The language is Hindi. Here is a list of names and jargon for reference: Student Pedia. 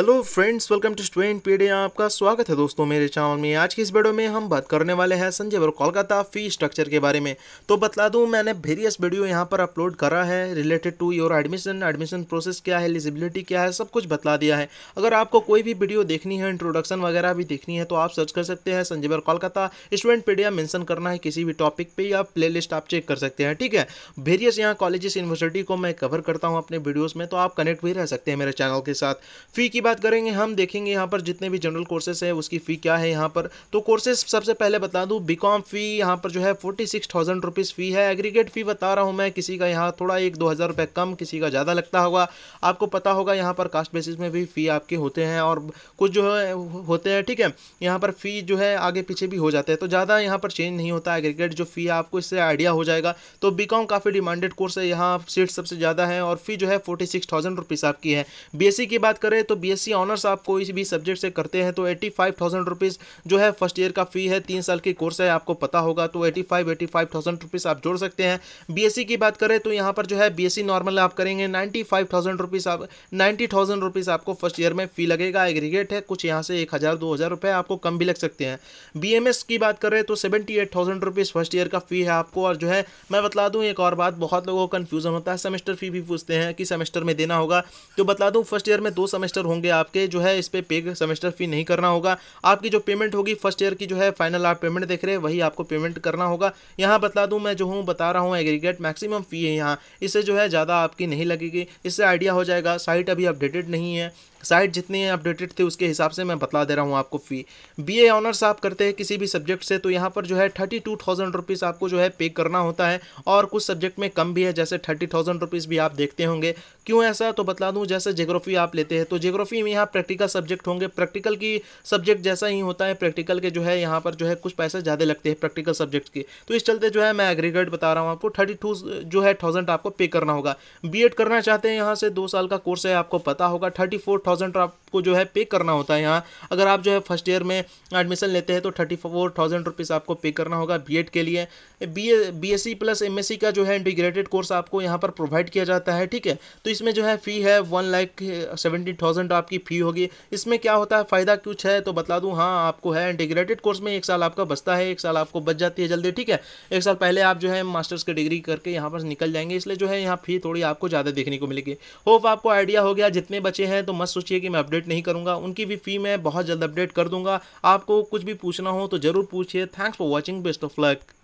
Hello friends, welcome to student पीडिया। आपका स्वागत है दोस्तों मेरे चैनल में। आज की इस वीडियो में हम बात करने वाले हैं संजयवीर कोलकाता फी स्ट्रक्चर के बारे में। तो बता दूं, मैंने वेरियस वीडियो यहां पर अपलोड करा है related to your admission process क्या है, एलिजिबिलिटी क्या है, सब कुछ बतला दिया है। अगर आपको कोई भी वीडियो देखनी है, इंट्रोडक्शन वगैरह भी देखनी है तो आप सर्च कर सकते हैं संजयवीर कोलकाता स्टूडेंट पीडिया मेंशन करना है किसी भी टॉपिक पर, या प्ले लिस्ट आप चेक कर सकते हैं। ठीक है, वेरियस यहाँ कॉलेजेस यूनिवर्सिटी को मैं कवर करता हूँ अपने वीडियोज़ में, तो आप कनेक्ट भी रह सकते हैं मेरे चैनल के साथ। फी की बात करेंगे हम, देखेंगे यहाँ पर जितने भी जनरल कोर्सेस है उसकी फ़ी क्या है यहाँ पर। तो कोर्सेज सबसे पहले बता दूँ, बीकॉम फी यहाँ पर जो है 46,000 रुपीज़ फ़ी है। एग्रीगेट फ़ी बता रहा हूँ मैं, किसी का यहाँ थोड़ा 1-2 हज़ार रुपये कम, किसी का ज़्यादा लगता होगा। आपको पता होगा यहाँ पर कास्ट बेसिस में भी फ़ी आपके होते हैं और कुछ जो है होते हैं। ठीक है, यहाँ पर फ़ी जो है आगे पीछे भी हो जाते हैं, तो ज़्यादा यहाँ पर चेंज नहीं होता। एग्रीगेट जो फ़ी आपको इससे आइडिया हो जाएगा। तो बीकॉम काफ़ी डिमांडेड कोर्स है, यहाँ सीट सबसे ज़्यादा है और फ़ी जो है 46,000 रुपीज़ आपकी है। बीएससी की बात करें तो बीएससी ऑनर्स आप कोई भी सब्जेक्ट से करते हैं तो 85,000 रुपीज़ जो है फर्स्ट ईयर का फ़ी है। 3 साल की कोर्स है, आपको पता होगा। तो 85,000 रुपीज़ आप जोड़ सकते हैं। बीएससी की बात करें तो यहाँ पर जो है बीएससी नॉर्मल आप करेंगे 95,000 रुपीज़, आप 90,000 रुपीज़ आपको फर्स्ट ईयर में फ़ी लगेगा। एग्रीगेट है, कुछ यहाँ से 1,000-2,000 रुपये आपको कम भी लग सकते हैं। बीएमएस की बात करें तो 78,000 रुपीज़ फर्स्ट ईयर का फ़ी है आपको। और जो है मैं बता दूँ एक और बात, बहुत लोगों को कन्फ्यूज़न होता है, सेमेस्टर फ़ी भी पूछते हैं कि सेमेस्टर में देना होगा। तो बता दूँ, फर्स्ट ईयर में 2 सेमेस्टर होंगे आपके, जो है इस पे पे सेमेस्टर फी नहीं करना होगा। आपकी जो पेमेंट होगी फर्स्ट ईयर की, जो है फाइनल आप पेमेंट देख रहे हैं, वही आपको पेमेंट करना होगा। यहाँ बता दूं मैं जो हूँ बता रहा हूँ एग्रीगेट मैक्सिमम फी है यहाँ, इससे जो है ज़्यादा आपकी नहीं लगेगी। इससे आइडिया हो जाएगा। साइट अभी अपडेटेड नहीं है, साइट जितने अपडेटेड थे उसके हिसाब से मैं बता दे रहा हूँ आपको फ़ी। बीए ऑनर्स आप करते हैं किसी भी सब्जेक्ट से तो यहाँ पर जो है 32,000 रुपीज़ आपको जो है पे करना होता है। और कुछ सब्जेक्ट में कम भी है, जैसे 30,000 रुपीज़ भी आप देखते होंगे। क्यों ऐसा तो बता दूँ, जैसे ज्योग्राफी आप लेते हैं तो ज्योग्राफी में यहाँ प्रैक्टिकल सब्जेक्ट होंगे, प्रैक्टिकल की सब्जेक्ट जैसा ही होता है। प्रैक्टिकल के जो है यहाँ पर जो है कुछ पैसे ज़्यादा लगते हैं प्रैक्टिकल सब्जेक्ट के, तो इस चलते जो है मैं एग्रीगेट बता रहा हूँ आपको 32 जो है 1,000 आपको पे करना होगा। बीएड करना चाहते हैं यहाँ से, 2 साल का कोर्स है आपको पता होगा, 34,000 आपको जो है पे करना होता है यहाँ। अगर आप जो है फर्स्ट ईयर में एडमिशन लेते हैं तो 34,000 रुपीज़ आपको पे करना होगा बीएड के लिए। बीएससी प्लस एमएससी का जो है इंटीग्रेटेड कोर्स आपको यहाँ पर प्रोवाइड किया जाता है। ठीक है, तो इसमें जो है फ़ी है 1,70,000 आपकी फ़ी होगी। इसमें क्या होता है, फ़ायदा कुछ है तो बता दूँ, हाँ आपको है इंटीग्रेटेड कोर्स में 1 साल आपका बचता है, 1 साल आपको बच जाती है जल्दी। ठीक है, 1 साल पहले आप जो है मास्टर्स की डिग्री करके यहाँ पर निकल जाएंगे, इसलिए जो है यहाँ फ़ी थोड़ी आपको ज़्यादा देखने को मिलेगी। होप आपको आइडिया हो गया। जितने बचे हैं तो मत सोचिए कि मैं अपडेट नहीं करूँगा, उनकी भी फ़ी मैं बहुत जल्द अपडेट कर दूँगा। आपको कुछ भी पूछना हो तो ज़रूर पूछिए। Thanks for watching, best of luck.